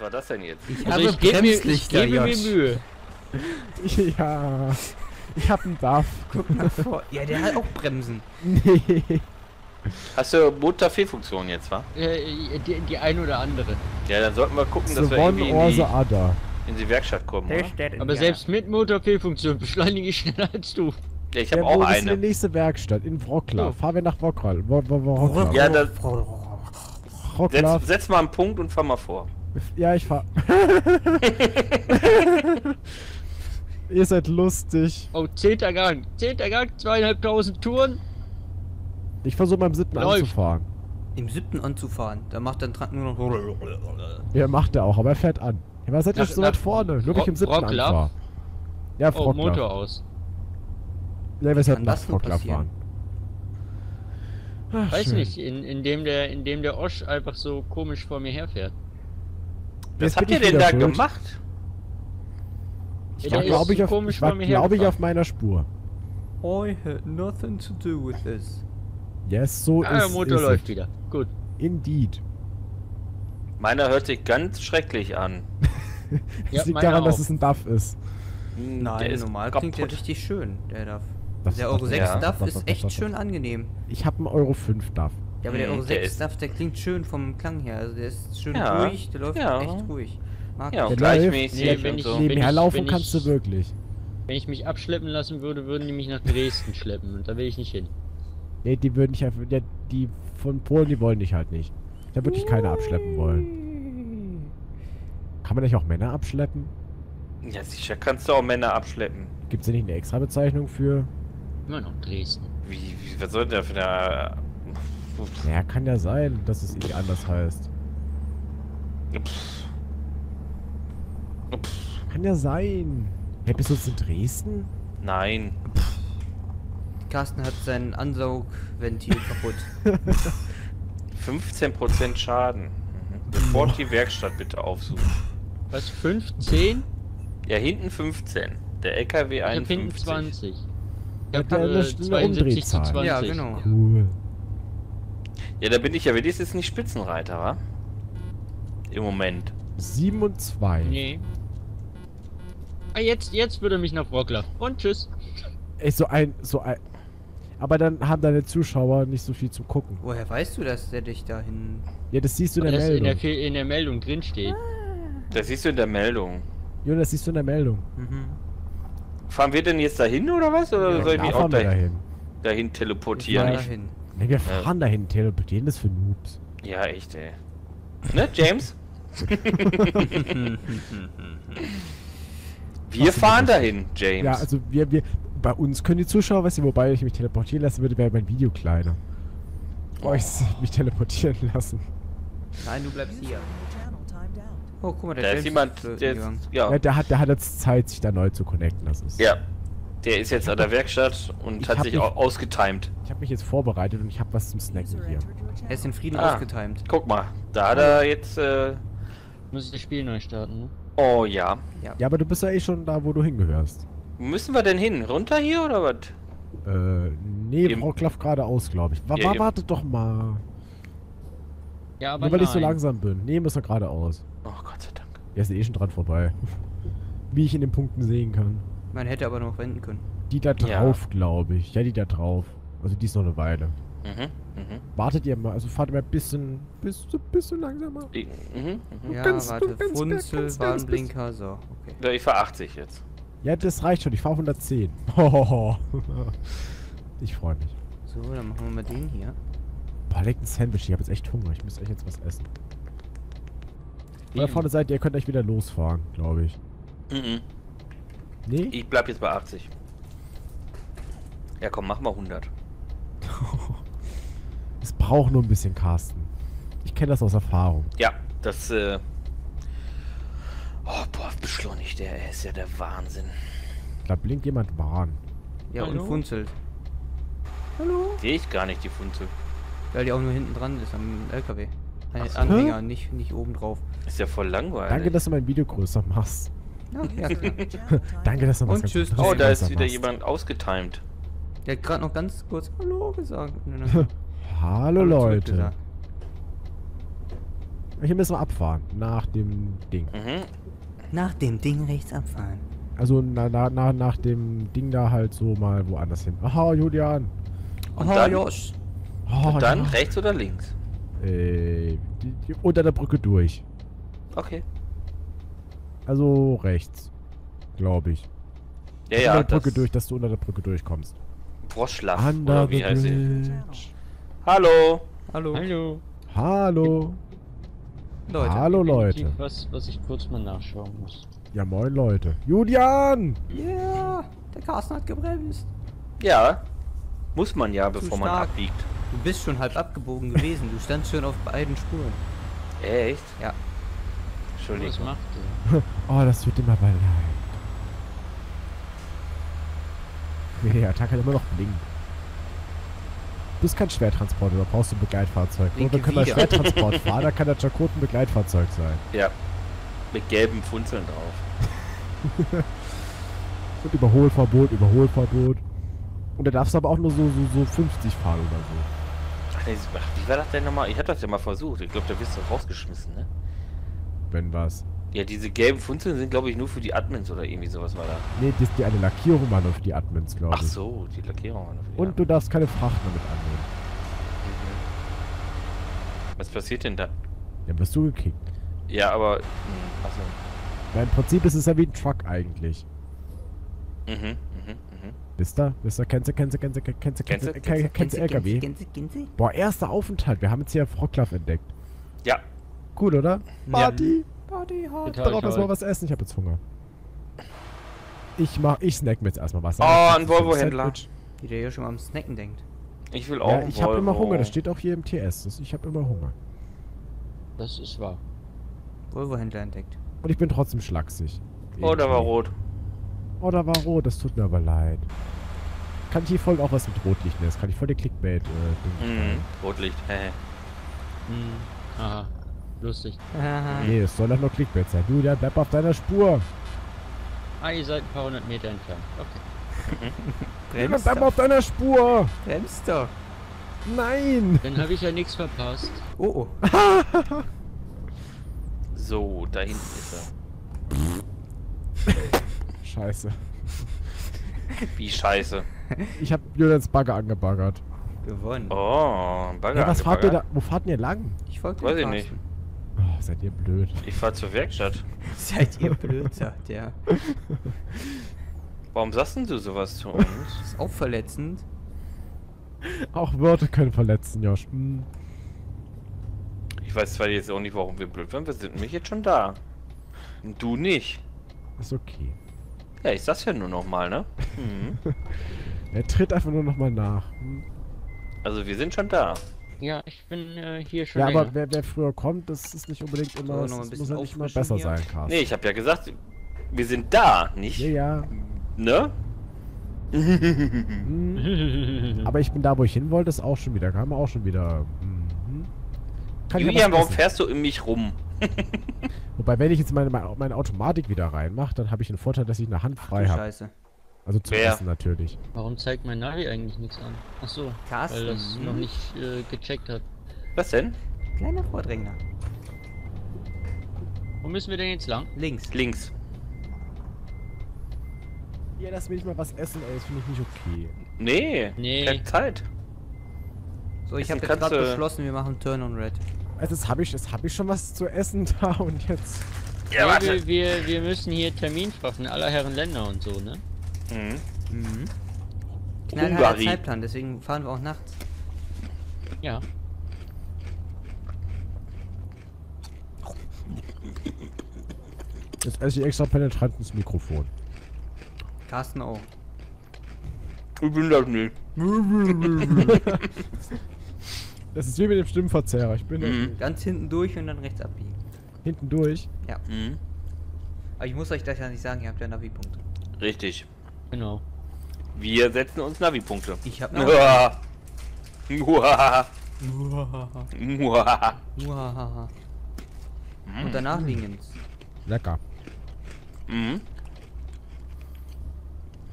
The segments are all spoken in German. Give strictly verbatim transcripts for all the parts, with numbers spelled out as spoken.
Was war das denn jetzt? Ich, also ich gebe mir, ich gebe mir Mühe. Ja. Ich hab einen D A F. Guck mal vor. Ja, der hat auch Bremsen. Nee. Hast du Motor-Fehlfunktion jetzt, wa? Äh, die, die ein oder andere. Ja, dann sollten wir gucken, dass so wir irgendwie in die, in die Werkstatt kommen, oder? Aber selbst mit Motor-Fehlfunktion beschleunige ich schneller als du. Ja, ich hab ja, auch eine. Das ist die nächste Werkstatt, in Wrocław. Oh. Fahren wir nach Wrocław. Wrocław. Ja, da... Setz, setz mal einen Punkt und fahr mal vor. Ja, ich fahr. Ihr seid lustig. Oh, zehnter Gang. Zehnter Gang, zweieinhalbtausend Touren. Ich versuche mal im siebten anzufahren. Im siebten anzufahren? Da macht dann nur noch... Ja, macht er auch, aber er fährt an. Ja, was seid ihr so weit vorne? Nur ich im siebten anfahre. Ja, Frau. Oh, Motor aus. Ja, wir sollten nach Wrocław fahren. Ach, weiß schön. Nicht, in, in, dem der, in dem der Osch einfach so komisch vor mir herfährt. Was habt ihr denn da schuld? Gemacht? Ich war, glaube ich, auf, ich war, glaub ich, auf meiner Spur. I had nothing to do with this. Yes, so ah, ist es. Der Motor läuft wieder. Gut. Indeed. Meiner hört sich ganz schrecklich an. Das ja, liegt daran, auch. Dass es ein D A F ist. Nein, der ist normal klingt der richtig schön, der D A F. Das der Euro sechs ja. D A F das, das, das, ist echt das, das, das, schön angenehm. Ich habe einen Euro fünf D A F. Ja, aber der Euro sechs D A F, der klingt schön vom Klang her. Also der ist schön ja. ruhig, der läuft ja. echt ruhig. Mag ja, auch gleichmäßig. Nee, wenn ich so. nebenher laufen kannst du wirklich. Wenn ich mich abschleppen lassen würde, würden die mich nach Dresden schleppen und da will ich nicht hin. Ne, die würden nicht einfach. Die, die von Polen, die wollen dich halt nicht. Da würde ich keine abschleppen wollen. Kann man nicht auch Männer abschleppen? Ja, sicher kannst du auch Männer abschleppen. Gibt es denn nicht eine extra Bezeichnung für? Immer noch Dresden. Wie, wie, was soll denn da für eine... Ja, kann ja sein, dass es irgendwie anders heißt. Pff. Pff. Kann ja sein. Hey, bist du jetzt in Dresden? Nein. Pff. Karsten hat sein Ansaugventil kaputt. fünfzehn Prozent Schaden. Mhm. Sofort die Werkstatt bitte aufsuchen. Was, fünfzehn? Ja, hinten fünfzehn. Der L K W einundfünfzig. Hinten zwanzig. Ja, äh, zweiundsiebzig zu zwanzig. Ja, genau. Cool. Ja, da bin ich ja wenigstens nicht Spitzenreiter, wa? Im Moment. sieben und zwei. Nee. Ah, jetzt, jetzt würde mich nach Wrocław. Und tschüss. Ey, so ein, so ein... Aber dann haben deine Zuschauer nicht so viel zu gucken. Woher weißt du, dass der dich dahin... Ja, das siehst du in der Meldung. In der, in der Meldung drin steht. Das siehst du in der Meldung. Jo, das siehst du in der Meldung. Mhm. Fahren wir denn jetzt dahin oder was? Oder ja, soll ich mich auch dahin, dahin. dahin teleportieren? Ich dahin. Nee, wir fahren ja. dahin, teleportieren das für Noobs. Ja, echt, ey. Ne, James? wir was fahren dahin, James. Ja, also wir, wir, bei uns können die Zuschauer, weißt du, wobei ich mich teleportieren lassen würde, wäre mein Video kleiner. Oh, ich mich teleportieren lassen. Nein, du bleibst hier. Oh, guck mal, der da ist jemand, der, ist, ja. Ja, der hat, der hat jetzt Zeit, sich da neu zu connecten. Das ist ja, der ist jetzt an der Werkstatt und hat sich mich, auch ausgetimt. Ich habe mich jetzt vorbereitet und ich habe was zum Snacken hier. Er ist in Frieden ah, ausgetimt. Guck mal, da hat er jetzt. Äh, Muss ich das Spiel neu starten? Ne? Oh ja. ja. Ja, aber du bist ja eh schon da, wo du hingehörst. Müssen wir denn hin? Runter hier oder was? Äh, nee, Wrocław geradeaus, glaube ich. W ja, warte doch mal. Ja, aber Nur weil nein. ich so langsam bin. Nee, müssen wir geradeaus. Oh Gott sei Dank. Er ist eh schon dran vorbei. Wie ich in den Punkten sehen kann. Man hätte aber noch wenden können. Die da drauf, ja. glaube ich. Ja, die da drauf. Also die ist noch eine Weile. Mhm, mhm. Wartet ihr mal, also fahrt mal ein bisschen, bisschen, bisschen langsamer. Ich, mhm, mhm. Ja, ganz, warte, Funzel, Warnblinker, so. Okay. Ja, ich fahre achtzig jetzt. Ja, das reicht schon, ich fahre hundertzehn. Ich freue mich. So, dann machen wir mal den hier. Boah, legt ein Sandwich, ich habe jetzt echt Hunger, ich muss echt jetzt was essen. Wenn ihr vorne seid, ihr könnt euch wieder losfahren, glaube ich. Mhm. Nee? Ich bleib jetzt bei achtzig. Ja komm, mach mal hundert. Es braucht nur ein bisschen Karsten. Ich kenne das aus Erfahrung. Ja, das, äh... Oh, boah, beschleunigt der, er ist ja der Wahnsinn. Da blinkt jemand Bahn. Ja, Hallo? Und funzelt. Hallo? Sehe ich gar nicht, die Funzel. Weil die auch nur hinten dran ist, am L K W. Ein so. Anhänger, nicht, nicht oben drauf. Ist ja voll langweilig. Danke, dass du mein Video größer machst. Ja, ja, klar. Danke, dass du was ganz tschüss. Oh, da ist wieder machst. Jemand ausgetimt. Der hat gerade noch ganz kurz Hallo gesagt. Hallo, Hallo Leute. Hier müssen wir abfahren. Nach dem Ding. Mhm. Nach dem Ding rechts abfahren. Also na, na, na, nach dem Ding da halt so mal woanders hin. Aha, Julian. Und Aha, dann, Josh. Oh, und dann ja. rechts oder links? Äh, die, die, unter der Brücke durch. Okay. Also rechts. Glaube ich. Ja, ja. Unter der Brücke durch, dass du unter der Brücke durchkommst. Wrocław, oder wie heißt sie? Hallo. Hallo. Hallo. Hallo. Leute. Hallo Leute. Was, was ich kurz mal nachschauen muss. Ja, moin Leute. Julian! Ja, yeah, der Karsten hat gebremst. Ja, muss man ja, bevor man abbiegt. Du bist schon halb abgebogen gewesen. Du standst schon auf beiden Spuren. Echt? Ja. Entschuldigung. Was macht der? Oh, das wird immer bei Nee, der Tag hat immer noch blinkt. Du bist kein Schwertransporter, da brauchst du ein Begleitfahrzeeg. Nur wenn man Schwertransport fahren, da kann der Chakotay ein Begleitfahrzeug sein. Ja. Mit gelben Funzeln drauf. Und Überholverbot, Überholverbot. Und da darfst du aber auch nur so, so, so fünfzig fahren oder so. Ach, nee, wie war das denn nochmal? Ich hab das ja mal versucht. Ich glaube, da wirst du rausgeschmissen, ne? Wenn was? Ja, diese gelben Funzeln sind, glaube ich, nur für die Admins oder irgendwie sowas war da. Nee, das ist die eine Lackierung war nur für die Admins, glaube ich. Ach so, die Lackierung war nur für die Admins. Und du darfst keine Fracht mehr mit annehmen. Mhm. Was passiert denn da? Dann wirst du gekickt. Ja, aber... Mh, achso. Weil im Prinzip ist es ja wie ein Truck eigentlich. Mhm, mhm, mhm. Wisst ihr? Wisst ihr? Kennst du, kennst du, kennst du, kennst du, kennst du, kennst du, L K W? Boah, erster Aufenthalt. Wir haben jetzt hier Wrocław entdeckt. Ja. Cool, oder? Party! Party hart. Darauf erstmal was essen, ich hab jetzt Hunger. Ich mach, ich snack mir jetzt erstmal was. Oh, ein Volvo-Händler. Wie der hier schon mal am Snacken denkt. Ich will auch. Ja, ich hab immer Hunger, das steht auch hier im T S. Ich hab immer Hunger. Das ist wahr. Volvo-Händler entdeckt. Und ich bin trotzdem schlaksig. Oh, da war rot. Oh, da war rot, das tut mir aber leid. Kann ich hier voll auch was mit Rotlicht nehmen? Das kann ich voll den Clickbait. Äh, mhm, Rotlicht, hä? Mhm, aha. Lustig. Ah. Nee, es soll doch nur Clickbait sein. Du, der bleib auf deiner Spur. Ah, ihr seid ein paar hundert Meter entfernt. Okay. Bremst bleib doch auf deiner Spur. Bremst doch. Nein. Dann habe ich ja nichts verpasst. Oh, oh. So, da hinten ist er. Scheiße. Wie scheiße. Ich habe Julians Bagger angebaggert. Gewonnen. Oh, ein Bagger. Ja, was fahrt ihr da? Wo fahrt ihr lang? Ich folge Weiß ich Karsten. nicht. Oh, seid ihr blöd. Ich fahr zur Werkstatt. Seid ihr blöd, sagt der. Warum sagst denn du sowas zu uns? Das ist auch verletzend. Auch Wörter können verletzen, Josh. Hm. Ich weiß zwar jetzt auch nicht, warum wir blöd werden. Wir sind nämlich jetzt schon da. Und du nicht. Ist okay. Ja, ich sag's ja nur nochmal, ne? Mhm. Er tritt einfach nur nochmal nach. Hm. Also wir sind schon da. Ja, ich bin äh, hier schon. Ja, länger. aber wer, wer früher kommt, das ist nicht unbedingt immer, so, das muss ja nicht immer besser hier. sein, Karsten. Nee, ich hab ja gesagt, wir sind da, nicht? Ja, ja. Ne? Mhm. Aber ich bin da, wo ich hin wollte, ist auch schon wieder, kam auch schon wieder. Mhm. Kann Julian, warum fährst du in mich rum? Wobei, wenn ich jetzt meine, meine Automatik wieder reinmache, dann habe ich den Vorteil, dass ich eine Hand frei habe. Scheiße. Also zu essen natürlich. Warum zeigt mein Navi eigentlich nichts an? Achso, weil das noch nicht äh, gecheckt hat. Was denn? Kleiner Vordrängler. Wo müssen wir denn jetzt lang? Links. Links. Ja, lass mich mal was essen, ey. Das finde ich nicht okay. Nee, nee. Keine Zeit. So, ich habe gerade beschlossen, wir machen Turn on Red. Also jetzt habe ich, hab ich schon was zu essen da und jetzt... Ja, warte. Ja, wir, wir, wir müssen hier Termin schaffen, aller Herren Länder und so, ne? Mhm. Mhm. Knallharter Zeitplan, deswegen fahren wir auch nachts. Ja. Jetzt esse ich extra penetrant ins Mikrofon. Karsten auch. Ich bin das nicht. Das ist wie mit dem Stimmverzerrer. Ich bin mhm. ganz hinten durch und dann rechts abbiegen. Hinten durch? Ja. Mhm. Aber ich muss euch das ja nicht sagen, ihr habt ja Navi-Punkte. Richtig. Genau. Wir setzen uns Navi-Punkte. Ich hab Navi. Uah. Uah. Uah. Uah. Und danach liegen's. Lecker. Mhm.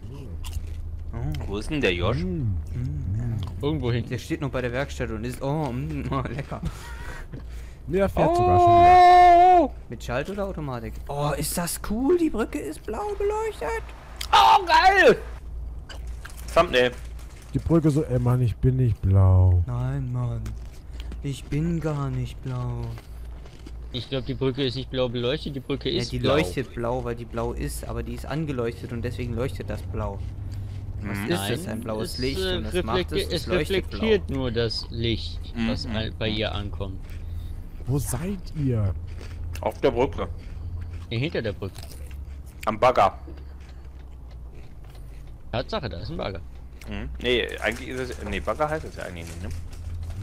Oh. Wo ist denn der Josh? Mhm. Mhm. Irgendwo hin. Der steht noch bei der Werkstatt und ist... Oh, mh, oh lecker. Ja, fährt oh, sogar schon wieder. Mit Schalt oder Automatik? Oh, ist das cool? Die Brücke ist blau beleuchtet. Oh, geil! Thumbnail. Die Brücke so, ey Mann, ich bin nicht blau. Nein, Mann. Ich bin gar nicht blau. Ich glaube, die Brücke ist nicht blau beleuchtet, die Brücke ist ja, die blau. Die leuchtet blau, weil die blau ist, aber die ist angeleuchtet und deswegen leuchtet das blau. Was Nein, ist das? Ein blaues es, Licht äh, und das macht es, es, es reflektiert blau. Nur das Licht, mhm. was bei ihr ankommt. Wo seid ihr? Auf der Brücke. Hier hinter der Brücke. Am Bagger. Tatsache, da ist ein Bagger. Mhm. Nee, eigentlich ist es... Nee, Bagger heißt es ja eigentlich nicht, ne?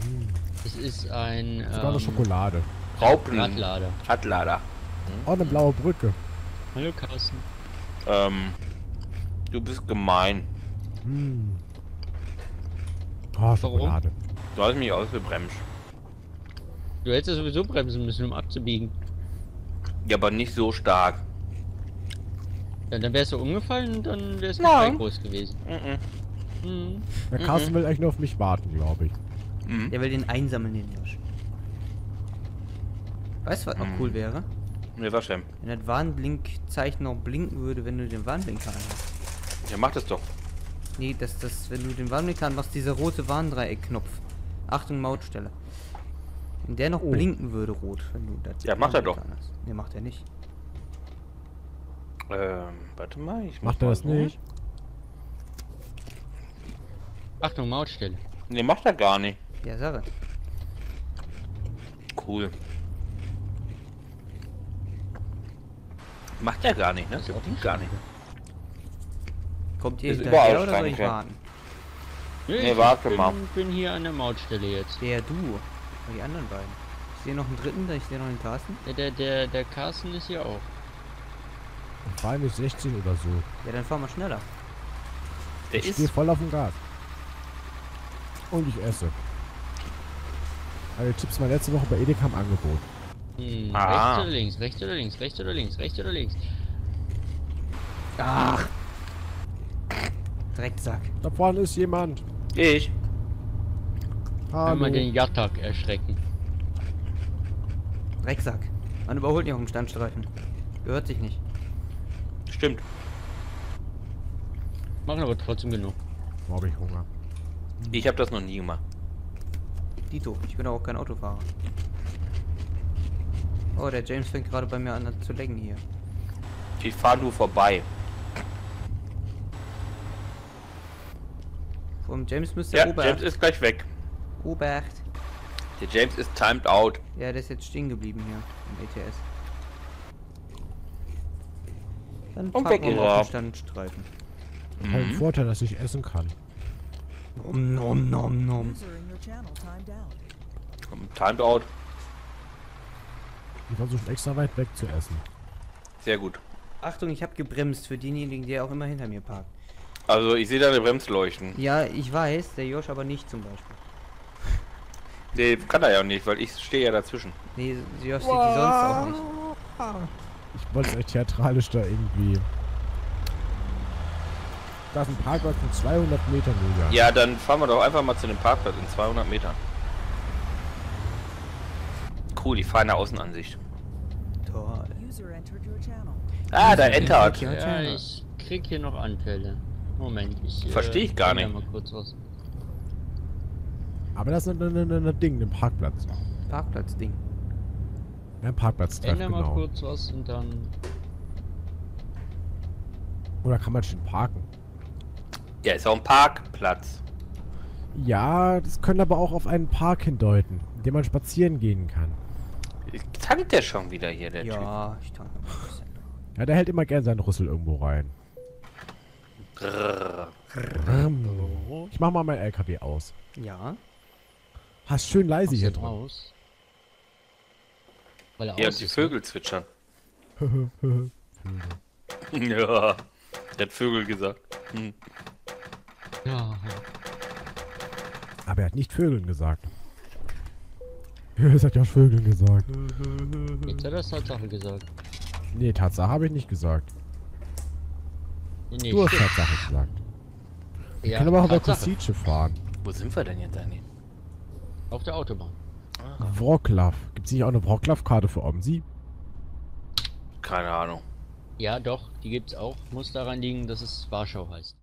Mhm. Es ist ein... Das ist ähm, eine Schokolade. Raupen. Radlader. Radlader. Mhm. Oh, eine blaue Brücke. Hallo, Karsten. Ähm... Du bist gemein. Hm. Oh, Schokolade. Du hast mich ausgebremst. Du hättest sowieso bremsen müssen, um abzubiegen. Ja, aber nicht so stark. Ja, dann wärst du umgefallen und dann wärst du ja. groß gewesen. Mhm. Mhm. Der Karsten mhm. will eigentlich nur auf mich warten, glaube ich. Mhm. Der will den einsammeln, den Josh. Weißt du, was mhm. noch cool wäre? Nee, was denn? Wenn das Warnblinkzeichen noch blinken würde, wenn du den Warnblinker anhast. Ja, mach das doch. Nee, das, das, wenn du den Warnblinker machst, dieser rote Warndreieck-Knopf. Achtung, Mautstelle. Wenn der noch oh. blinken würde, rot, wenn du das. Ja, macht er doch. Hast. Nee, macht er nicht. Ähm, warte mal, ich mach das nicht. Achtung, Mautstelle. Nee, macht er gar nicht. Ja, Sache. Cool. Macht er gar nicht, ne? Das das auch gar nicht. Kommt ihr ist hinterher oder soll ich warten? Nee, nee, ich warte bin, mal. Bin hier an der Mautstelle jetzt. Der du. Die anderen beiden. Ich sehe noch einen dritten, ich sehe noch den Karsten. Der, der, der, der Karsten ist hier auch. Und vor allem ist sechzehn oder so. Ja, dann fahren wir schneller. Der ich ist... stehe voll auf dem Gas. Und ich esse. Also die Tipps mal letzte Woche bei Edeka im Angebot. Hm, ah. Rechts oder links, rechts oder links, rechts oder links, rechts oder links. Ach. Drecksack. Da vorne ist jemand. Ich. Hallo. Kann man den Jatak erschrecken. Drecksack. Man überholt nicht auf dem Standstreifen. Gehört sich nicht. Stimmt. Machen aber trotzdem genug. Wo habe ich Hunger? Ich habe das noch nie gemacht. Dito, ich bin auch kein Autofahrer. Oh, der James fängt gerade bei mir an zu lecken hier. Ich fahre nur vorbei. Vom James müsste ja, Obacht. James ist gleich weg. Obacht. Der James ist timed out. Ja, der ist jetzt stehen geblieben hier im E T S. Dann und weg ist er. Standstreifen. Mhm. Ein Vorteil, dass ich essen kann. Nom nom nom nom. Timed out. Ich versuche extra weit weg zu essen. Sehr gut. Achtung, ich habe gebremst für denjenigen, der auch immer hinter mir parkt. Also ich sehe da eine Bremsleuchten. Ja, ich weiß, der Josh aber nicht zum Beispiel. Nee, kann er ja nicht, weil ich stehe ja dazwischen. Nee, Josh sieht wow. die sonst auch nicht. Ich wollte es echt theatralisch da irgendwie. Da ist ein Parkplatz von zweihundert Metern. Ja, dann fahren wir doch einfach mal zu dem Parkplatz in zweihundert Metern. Cool, die fahren der Außenansicht. Toll. Ah, da entert. Ja, ich krieg hier noch Anfälle. Moment, ich... Verstehe ich äh, gar nicht. Mal kurz was. Aber das ist ein, ein, ein, ein Ding, ein Parkplatz. Parkplatz-Ding. Ja, ein Parkplatz-Treff, genau. Mal kurz was und dann... Oder kann man schon parken? Ja, ist auch ein Parkplatz. Ja, das können aber auch auf einen Park hindeuten, in dem man spazieren gehen kann. Tankt der schon wieder hier, der Typ? Ja, ich tanke mal ein bisschen. Ja, der hält immer gern seinen Rüssel irgendwo rein. Ich mach mal mein L K W aus. Ja. Hast schön leise Mach's hier drin. Aus? Weil er ja, aus die Vögel nicht. Zwitschern. Ja, der hat Vögel gesagt. Hm. Ja. Aber er hat nicht Vögeln gesagt. Er hat ja auch Vögeln gesagt. Jetzt hat er das Tatsache gesagt. Nee, Tatsache habe ich nicht gesagt. Nee, du hast stimmt. Tatsache gesagt. Ich ja, kann aber auch auf der Kosice fahren. Wo sind wir denn jetzt eigentlich? Auf der Autobahn. Wrocław. Gibt es nicht auch eine Wrocław-Karte für O M S I? Keine Ahnung. Ja, doch, die gibt's auch. Muss daran liegen, dass es Warschau heißt.